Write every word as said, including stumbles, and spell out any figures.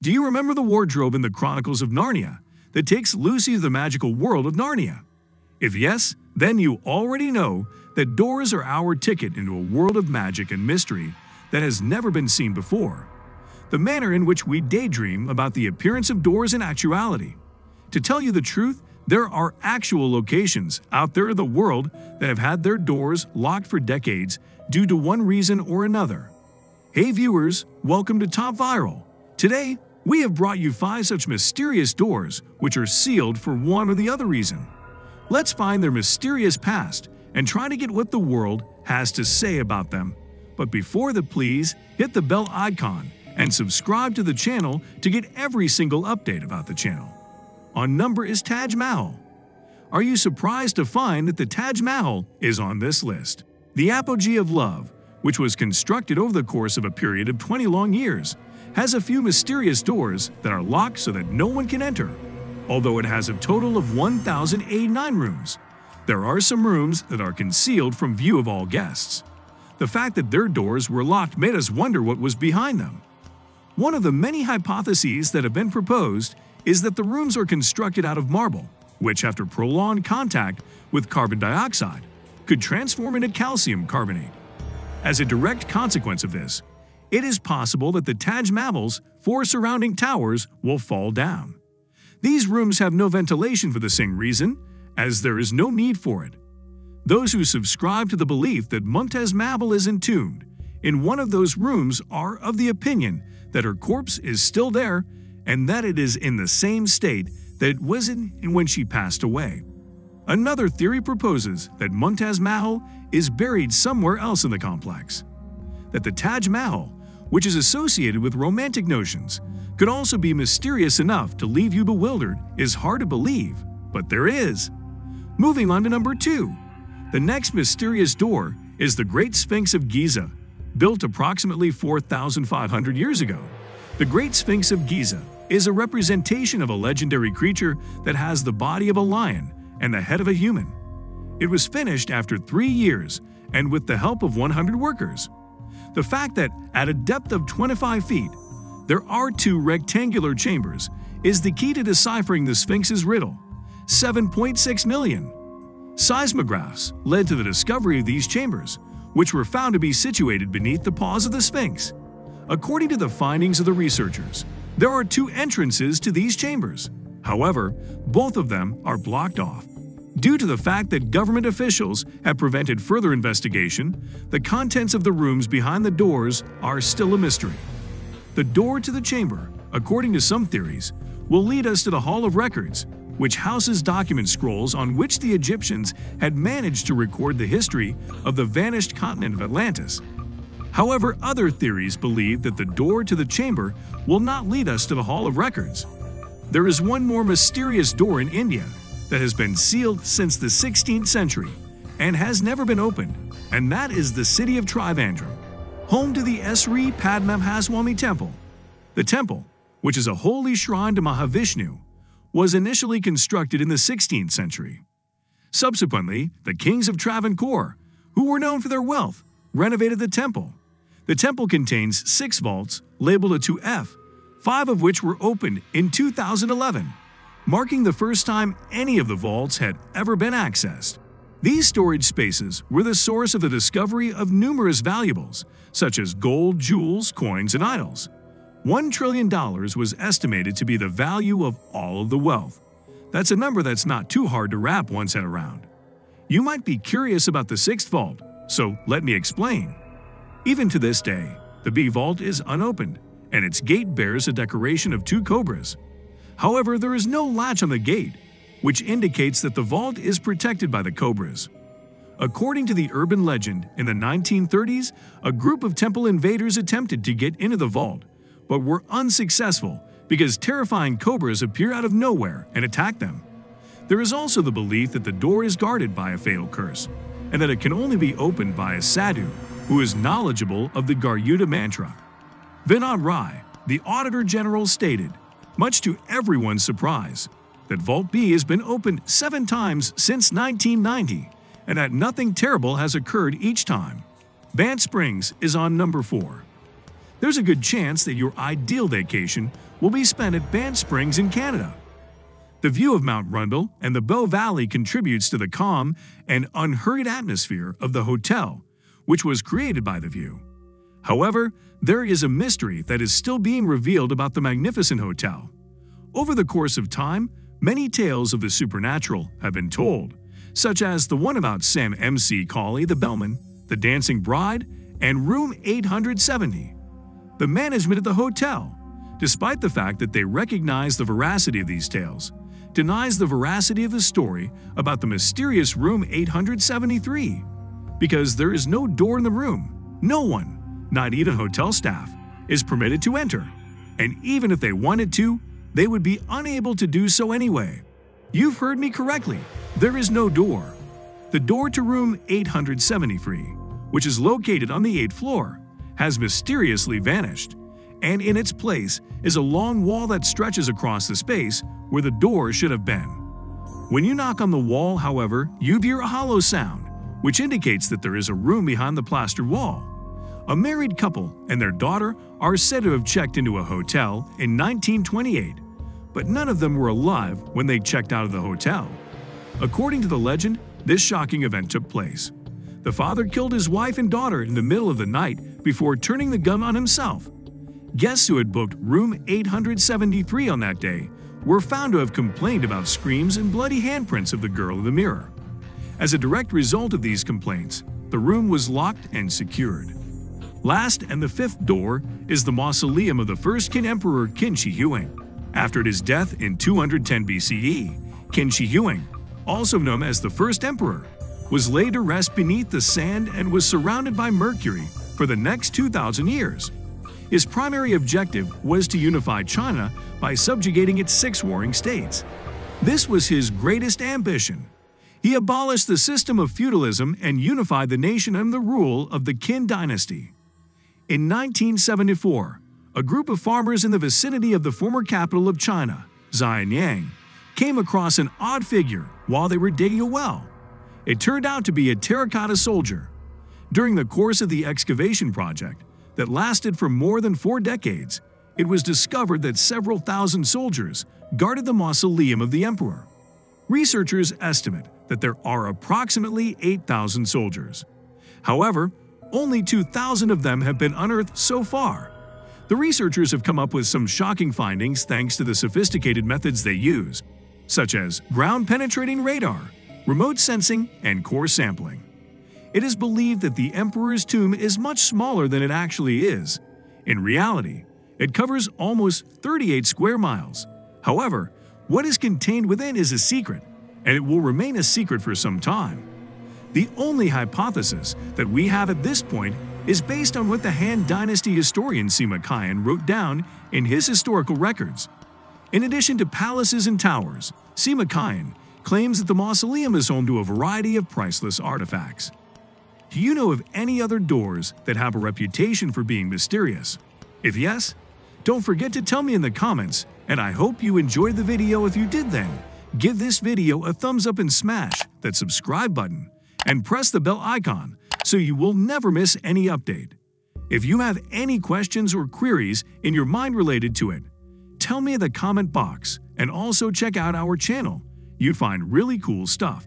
Do you remember the wardrobe in the Chronicles of Narnia that takes Lucy to the magical world of Narnia? If yes, then you already know that doors are our ticket into a world of magic and mystery that has never been seen before. The manner in which we daydream about the appearance of doors in actuality. To tell you the truth, there are actual locations out there in the world that have had their doors locked for decades due to one reason or another. Hey viewers, welcome to Top Viral. Today, we have brought you five such mysterious doors which are sealed for one or the other reason. Let's find their mysterious past and try to get what the world has to say about them. But before that, please hit the bell icon and subscribe to the channel to get every single update about the channel. On number is Taj Mahal. Are you surprised to find that the Taj Mahal is on this list? The apogee of love, which was constructed over the course of a period of twenty long years, has a few mysterious doors that are locked so that no one can enter. Although it has a total of one thousand eighty-nine rooms, there are some rooms that are concealed from view of all guests. The fact that their doors were locked made us wonder what was behind them. One of the many hypotheses that have been proposed is that the rooms are constructed out of marble, which after prolonged contact with carbon dioxide could transform into calcium carbonate. As a direct consequence of this, it is possible that the Taj Mahal's four surrounding towers will fall down. These rooms have no ventilation for the same reason, as there is no need for it. Those who subscribe to the belief that Mumtaz Mahal is entombed in one of those rooms are of the opinion that her corpse is still there and that it is in the same state that it was in when she passed away. Another theory proposes that Mumtaz Mahal is buried somewhere else in the complex. That the Taj Mahal, which is associated with romantic notions, could also be mysterious enough to leave you bewildered is hard to believe, but there is. Moving on to number two. The next mysterious door is the Great Sphinx of Giza, built approximately four thousand five hundred years ago. The Great Sphinx of Giza is a representation of a legendary creature that has the body of a lion and the head of a human. It was finished after three years and with the help of one hundred workers. The fact that at a depth of twenty-five feet, there are two rectangular chambers is the key to deciphering the Sphinx's riddle. seven point six million. Seismographs led to the discovery of these chambers, which were found to be situated beneath the paws of the Sphinx. According to the findings of the researchers, there are two entrances to these chambers. However, both of them are blocked off. Due to the fact that government officials have prevented further investigation, the contents of the rooms behind the doors are still a mystery. The door to the chamber, according to some theories, will lead us to the Hall of Records, which houses document scrolls on which the Egyptians had managed to record the history of the vanished continent of Atlantis. However, other theories believe that the door to the chamber will not lead us to the Hall of Records. There is one more mysterious door in India that has been sealed since the sixteenth century and has never been opened, and that is the city of Travancore, home to the Sri Padmanabhaswamy Temple. The temple, which is a holy shrine to Mahavishnu, was initially constructed in the sixteenth century. Subsequently, the kings of Travancore, who were known for their wealth, renovated the temple. The temple contains six vaults labeled a two F, five of which were opened in two thousand eleven, marking the first time any of the vaults had ever been accessed. These storage spaces were the source of the discovery of numerous valuables, such as gold, jewels, coins, and idols. One trillion dollars was estimated to be the value of all of the wealth. That's a number that's not too hard to wrap one's head around. You might be curious about the sixth vault, so let me explain. Even to this day, the B vault is unopened, and its gate bears a decoration of two cobras. However, there is no latch on the gate, which indicates that the vault is protected by the cobras. According to the urban legend, in the nineteen thirties, a group of temple invaders attempted to get into the vault, but were unsuccessful because terrifying cobras appear out of nowhere and attack them. There is also the belief that the door is guarded by a fatal curse, and that it can only be opened by a sadhu who is knowledgeable of the Garuda mantra. Vinod Rai, the Auditor General, stated, much to everyone's surprise, that Vault B has been opened seven times since nineteen ninety, and that nothing terrible has occurred each time. Banff Springs is on number four. there's a good chance that your ideal vacation will be spent at Banff Springs in Canada. The view of Mount Rundle and the Bow Valley contributes to the calm and unhurried atmosphere of the hotel, which was created by the view. However, there is a mystery that is still being revealed about the magnificent hotel. Over the course of time, many tales of the supernatural have been told, such as the one about Sam McCallie, the bellman, the dancing bride, and room eight hundred seventy. The management of the hotel, despite the fact that they recognize the veracity of these tales, denies the veracity of the story about the mysterious room eight hundred seventy-three, because there is no door in the room. No one, not even hotel staff, is permitted to enter, and even if they wanted to, they would be unable to do so anyway. You've heard me correctly, there is no door. The door to room eight hundred seventy-three, which is located on the eighth floor, has mysteriously vanished, and in its place is a long wall that stretches across the space where the door should have been. When you knock on the wall, however, you hear a hollow sound, which indicates that there is a room behind the plastered wall. A married couple and their daughter are said to have checked into a hotel in nineteen twenty-eight, but none of them were alive when they checked out of the hotel. According to the legend, this shocking event took place. The father killed his wife and daughter in the middle of the night before turning the gun on himself. Guests who had booked room eight hundred seventy-three on that day were found to have complained about screams and bloody handprints of the girl in the mirror. As a direct result of these complaints, the room was locked and secured. Last and the fifth door is the mausoleum of the first Qin Emperor Qin Shi Huang. After his death in two hundred ten B C E, Qin Shi Huang, also known as the first emperor, was laid to rest beneath the sand and was surrounded by mercury for the next two thousand years. His primary objective was to unify China by subjugating its six warring states. This was his greatest ambition. He abolished the system of feudalism and unified the nation under the rule of the Qin dynasty. In nineteen seventy-four, a group of farmers in the vicinity of the former capital of China, Xianyang, came across an odd figure while they were digging a well. It turned out to be a terracotta soldier. During the course of the excavation project that lasted for more than four decades, it was discovered that several thousand soldiers guarded the mausoleum of the emperor. Researchers estimate that there are approximately eight thousand soldiers. However, only two thousand of them have been unearthed so far. The researchers have come up with some shocking findings thanks to the sophisticated methods they use, such as ground-penetrating radar, remote sensing, and core sampling. It is believed that the emperor's tomb is much smaller than it actually is. In reality, it covers almost thirty-eight square miles. However, what is contained within is a secret, and it will remain a secret for some time. The only hypothesis that we have at this point is based on what the Han Dynasty historian Sima Qian wrote down in his historical records. In addition to palaces and towers, Sima Qian claims that the mausoleum is home to a variety of priceless artifacts. Do you know of any other doors that have a reputation for being mysterious? If yes, don't forget to tell me in the comments, and I hope you enjoyed the video. If you did, then give this video a thumbs up and smash that subscribe button and press the bell icon so you will never miss any update. If you have any questions or queries in your mind related to it, tell me in the comment box, and also check out our channel. You find really cool stuff.